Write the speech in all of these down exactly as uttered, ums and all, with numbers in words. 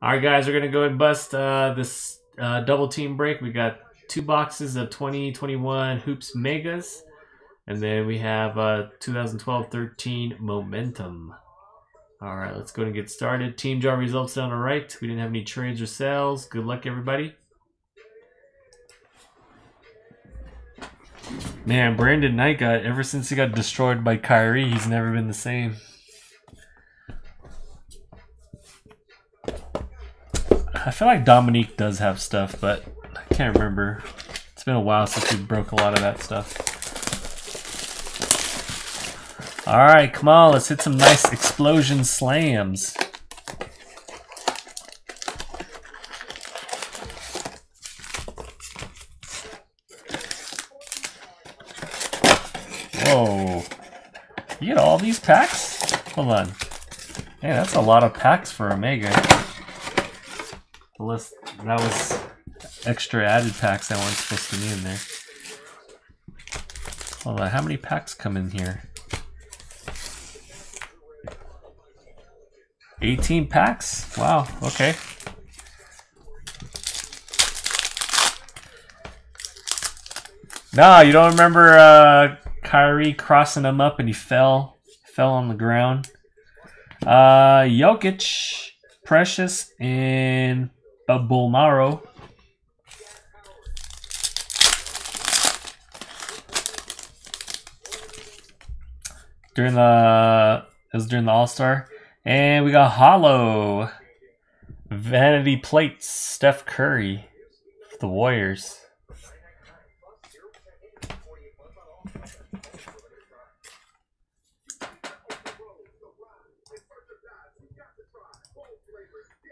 All right, guys, we're going to go ahead and bust uh, this uh, double team break. We got two boxes of twenty twenty-one Hoops Megas, and then we have uh, two thousand twelve thirteen Momentum. All right, let's go ahead and get started. Team jar results down the right. We didn't have any trades or sales. Good luck, everybody. Man, Brandon Knight got, ever since he got destroyed by Kyrie, he's never been the same. I feel like Dominique does have stuff, but I can't remember. It's been a while since we broke a lot of that stuff. All right, come on, let's hit some nice explosion slams. Whoa. You get all these packs? Hold on. Hey, that's a lot of packs for Omega. Unless that was extra added packs that weren't supposed to be in there. Hold on, how many packs come in here? eighteen packs? Wow, okay. No, you don't remember uh, Kyrie crossing him up and he fell, fell on the ground. Uh, Jokic, Precious, and Bulmaro. During the it was during the All-Star. And we got hollow vanity plates, Steph Curry for the Warriors.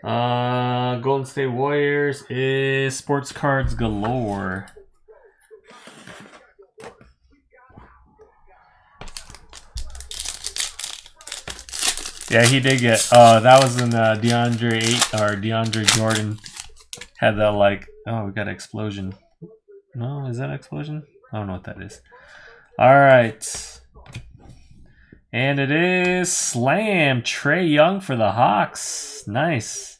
Uh, Golden State Warriors is sports cards galore. Yeah, he did get. Uh, that was in uh, DeAndre eight or DeAndre Jordan had that like. Oh, we got an explosion. No, is that an explosion? I don't know what that is. All right, and it is slam Trey Young for the Hawks. Nice.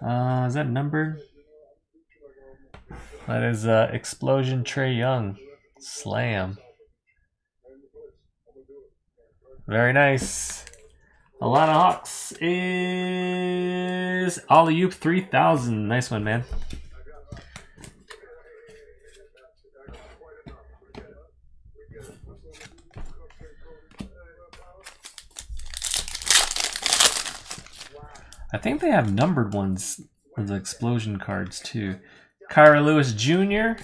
Uh, is that numbered? That is uh, Explosion Trey Young. Slam. Very nice. Atlanta Hawks is Alley-oop three thousand. Nice one, man. I think they have numbered ones for the explosion cards too. Kyra Lewis Junior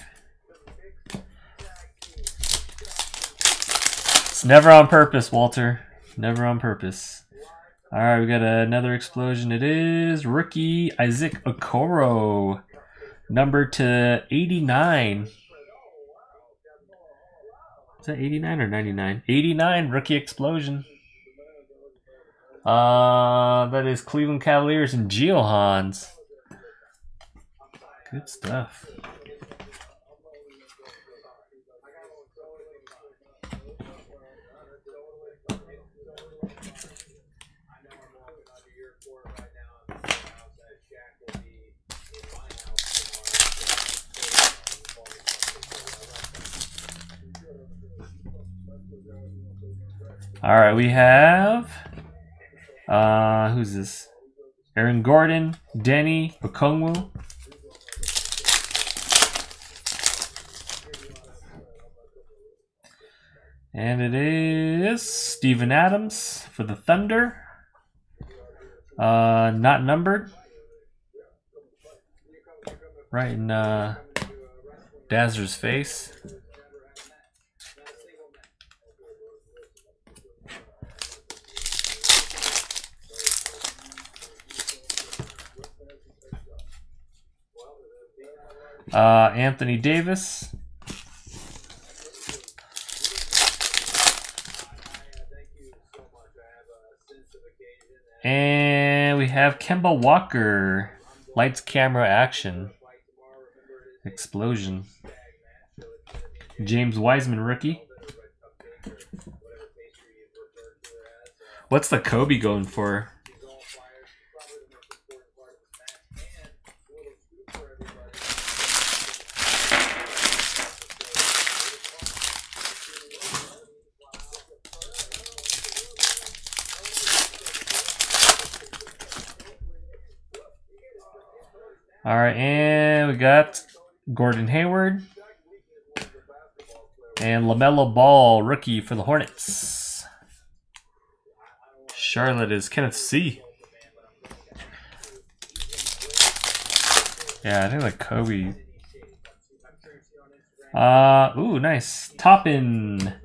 It's never on purpose, Walter. Never on purpose. All right, we got another explosion. It is rookie Isaac Okoro, number to eighty-nine. Is that eighty-nine or ninety-nine? eighty-nine rookie explosion. Uh, that is Cleveland Cavaliers and Geo Hans. Good stuff. All right, we have. Uh, who's this? Aaron Gordon, Denny, Okongwu. And it is Stephen Adams for the Thunder. Uh, not numbered. Right in uh, Dazzler's face. Uh, Anthony Davis. And we have Kemba Walker. Lights, camera, action. Explosion. James Wiseman, rookie. What's the Kobe going for? All right, and we got Gordon Hayward. And LaMelo Ball, rookie for the Hornets. Charlotte is Kenneth C. Yeah, I think like Kobe. Uh, ooh, nice. Toppin.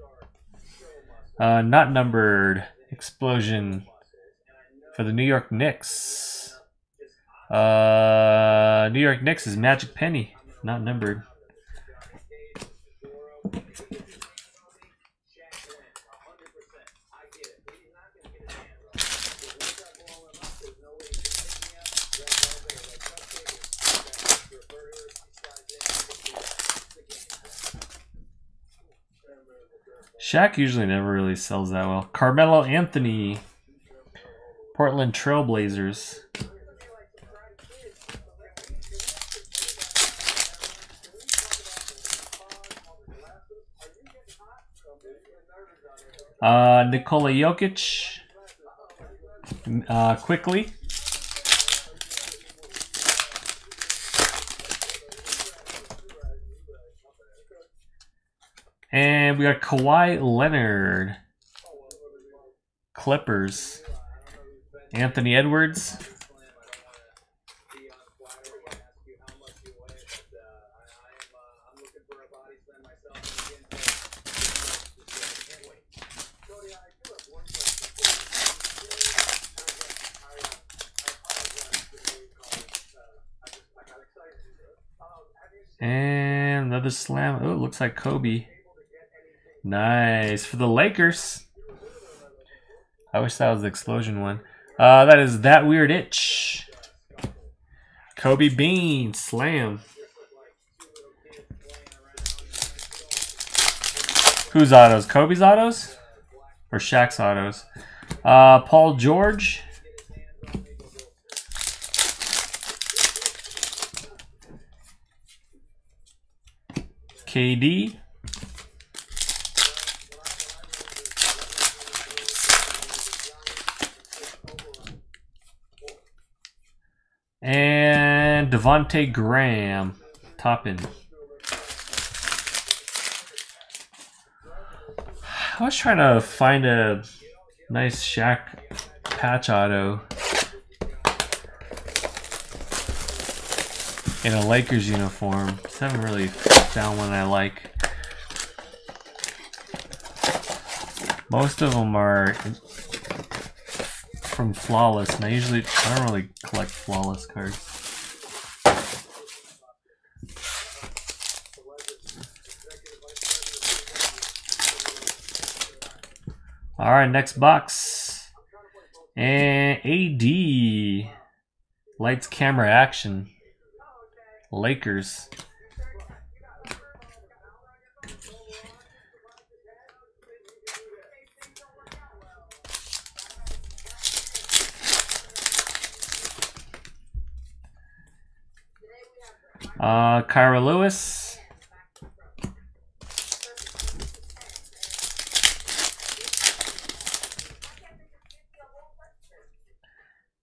Uh, not numbered. Explosion for the New York Knicks. Uh, New York Knicks is Magic Penny. Not numbered. Shaq usually never really sells that well. Carmelo Anthony, Portland Trail Blazers. Uh, Nikola Jokic, uh, quickly. And we got Kawhi Leonard, Clippers, Anthony Edwards. And another slam. Oh, it looks like Kobe. Nice for the Lakers. I wish that was the explosion one. Uh, that is That Weird Itch. Kobe Bean slam. Whose autos? Kobe's autos or Shaq's autos? Uh, Paul George. K D. And Devontae Graham, Toppin. I was trying to find a nice Shaq patch auto in a Lakers uniform. Just haven't really found one I like. Most of them are from Flawless, and I usually I don't really collect Flawless cards. All right, next box, and A D, lights, camera, action, Lakers. Uh, Kyra Lewis.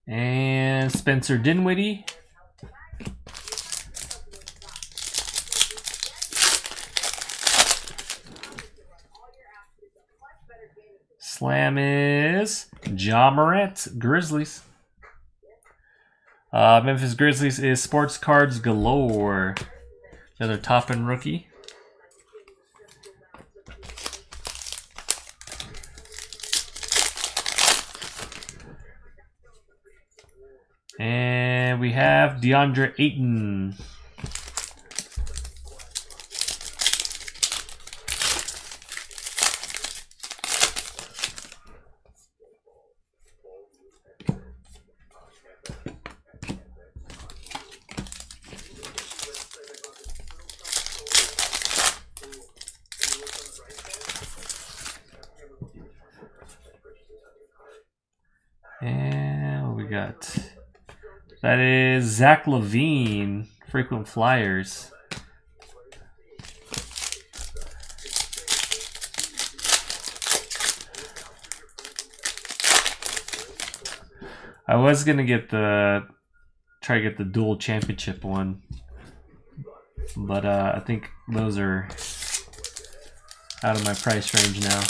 And Spencer Dinwiddie. Slam is Ja Morant, Grizzlies. Uh, Memphis Grizzlies is Sports Cards Galore. Another Toppin rookie. And we have DeAndre Ayton. That is Zach LaVine, frequent flyers. I was gonna get the try to get the dual championship one. But uh, I think those are out of my price range now.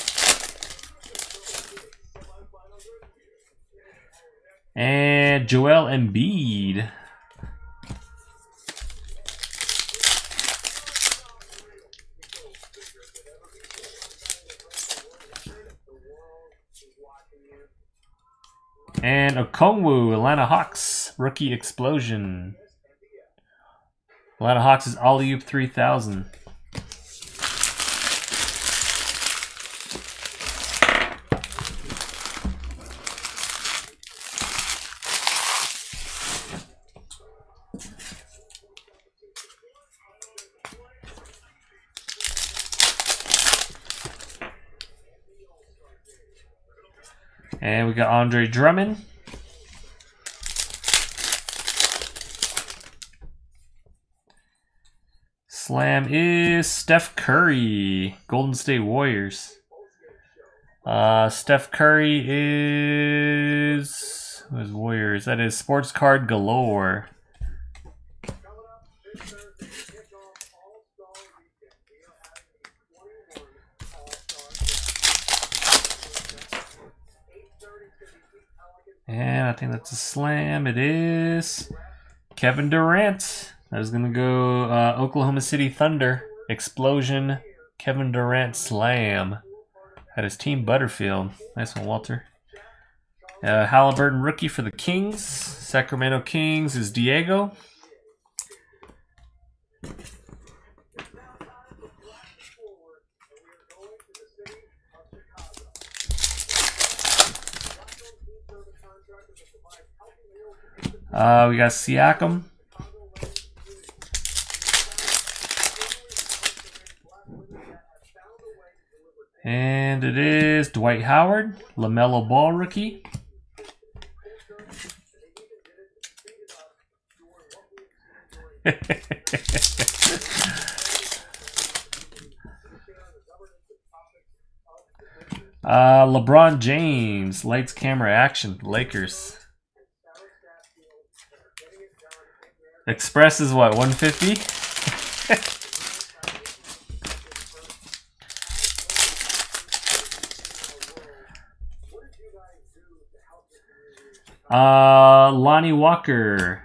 And Joel Embiid. And Okongwu, Atlanta Hawks, rookie explosion. Atlanta Hawks is Alley-oop three thousand. And we got Andre Drummond. Slam is Steph Curry, Golden State Warriors. Uh, Steph Curry is, is Warriors. That is sports card galore. And I think that's a slam. It is Kevin Durant. That is going to go uh, Oklahoma City Thunder. Explosion. Kevin Durant slam. That is Team Butterfield. Nice one, Walter. Uh, Halliburton rookie for the Kings. Sacramento Kings is Diego. Uh, we got Siakam. And it is Dwight Howard, LaMelo Ball rookie. uh, LeBron James, lights, camera, action, Lakers. Express is what, one fifty? uh, Lonnie Walker.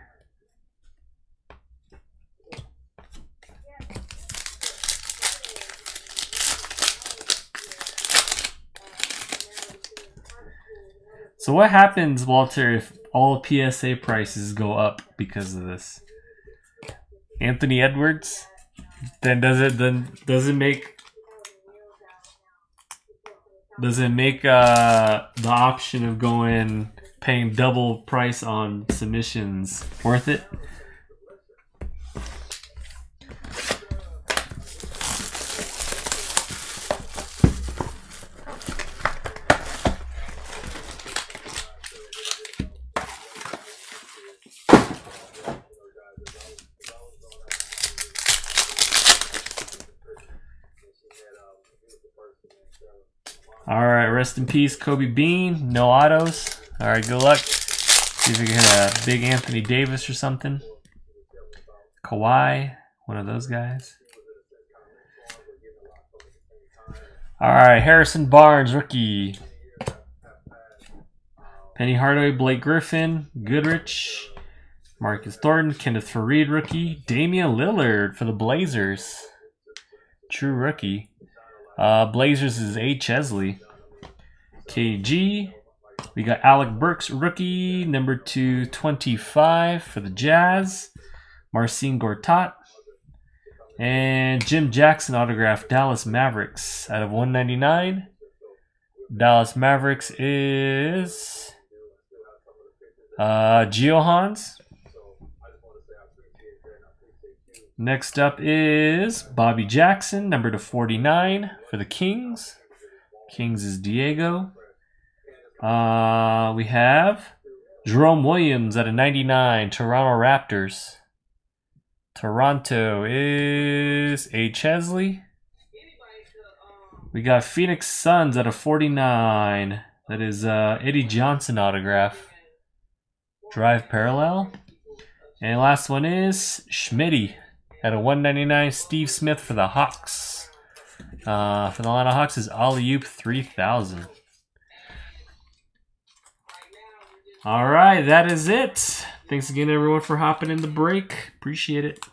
So what happens, Walter, if all P S A prices go up because of this? Anthony Edwards, then does it then does it make does it make uh, the option of going paying double price on submissions worth it? Alright, rest in peace, Kobe Bean. No autos. Alright, good luck. See if we can hit a big Anthony Davis or something. Kawhi, one of those guys. Alright, Harrison Barnes, rookie. Penny Hardaway, Blake Griffin, Goodrich, Marcus Thornton, Kenneth Faried, rookie. Damian Lillard for the Blazers. True rookie. Uh, Blazers is A. Chesley. K G. We got Alec Burks, rookie, number two twenty-five for the Jazz. Marcin Gortat. And Jim Jackson autograph, Dallas Mavericks, out of one ninety-nine. Dallas Mavericks is uh, Giohans. Next up is Bobby Jackson, number to forty-nine for the Kings. Kings is Diego. Uh, we have Jerome Williams at a ninety-nine, Toronto Raptors. Toronto is A. Chesley. We got Phoenix Suns at a forty-nine. That is uh, Eddie Johnson autograph. Drive parallel. And last one is Schmitty at a one ninety-nine. Steve Smith for the Hawks. Uh, for the Atlanta Hawks is Alley-oop three thousand. All right, that is it. Thanks again, everyone, for hopping in the break. Appreciate it.